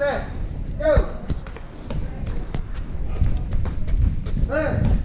step. Go. There. There.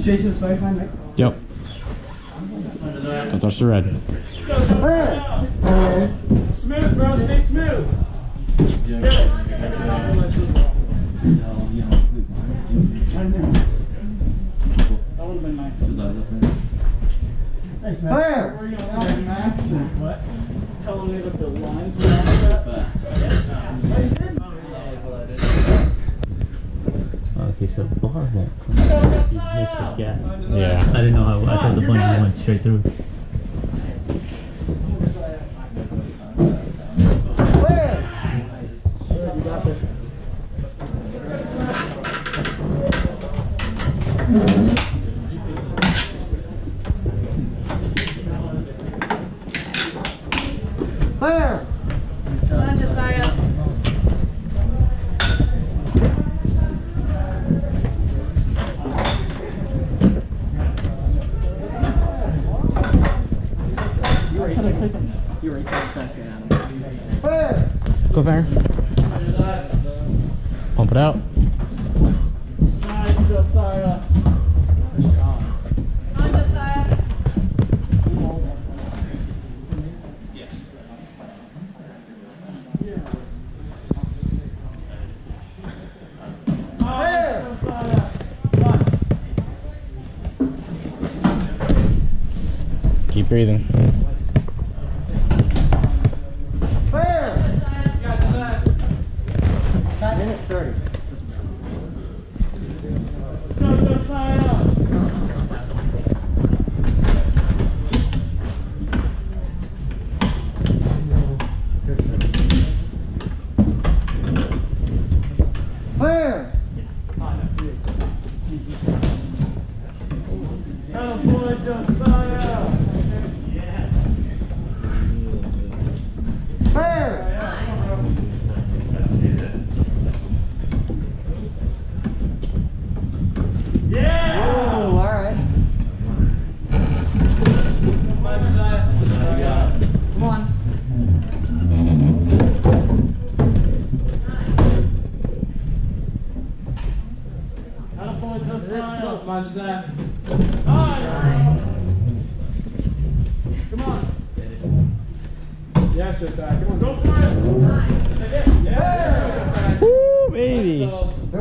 Jason's very fine, right? Yep. Don't touch the red. Go, smooth, bro. Stay smooth. Yeah. Get it. That would have been nice. Thanks, Max. Max is what? Telling me that the lines were so bar that yeah, I didn't know how. I thought the bunny went straight through. Fire! Come on, Josiah. You're 8 times faster than Adam. Go fair. Pump it out. Nice, Josiah. Nice job. Come on, Josiah. Yes. Oh, Josiah. Nice. Keep breathing.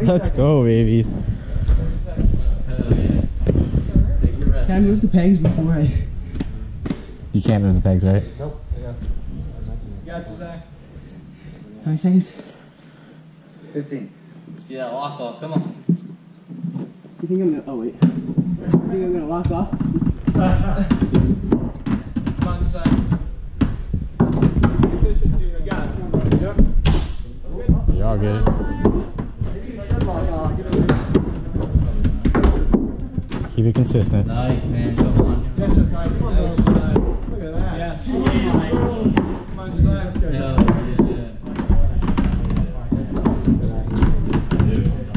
Let's go, baby. Can I move the pegs before I... You can't move the pegs, right? Nope. Got you, Zach. How many seconds? 15. See that lock off, come on. You think I'm gonna... Oh, wait. You think I'm gonna lock off? Come on, Zach. You got it. Yep. You're all good. Keep it consistent. Nice, man. Come on. Yes, Josiah. Come on, Josiah. Look at that. Yeah. Jeez. Come on, Josiah. Let's go.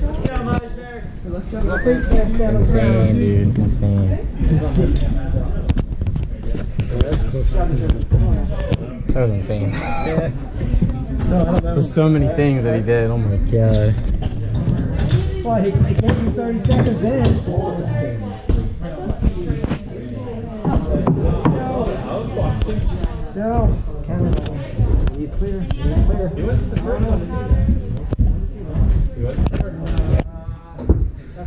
Let's go, Weisner. Let's go, Weisner. Insane, dude. Insane. That's close. That was insane. Yeah. No, I don't know. There's so many things that he did. Oh my god. Well, he gave you 30 seconds in. No, Cameron, you clear. You clear. Do it. Do it.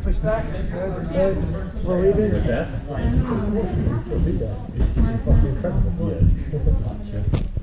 Push back. We're leaving. With that? Fucking incredible.